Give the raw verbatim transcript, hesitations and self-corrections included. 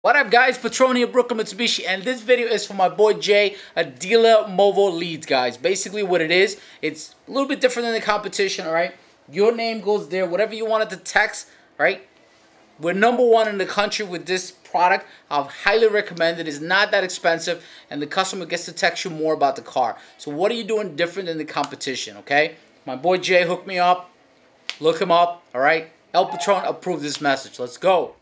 What up guys, Patron here, Brooklyn Mitsubishi, and this video is for my boy Jay, a dealer, Movo Leads, guys. Basically what it is, it's a little bit different than the competition, alright? Your name goes there, whatever you wanted to text, right? We're number one in the country with this product. I highly recommend it. It's not that expensive, and the customer gets to text you more about the car. So what are you doing different than the competition, okay? My boy Jay hooked me up, look him up, alright? El Patron approved this message, let's go.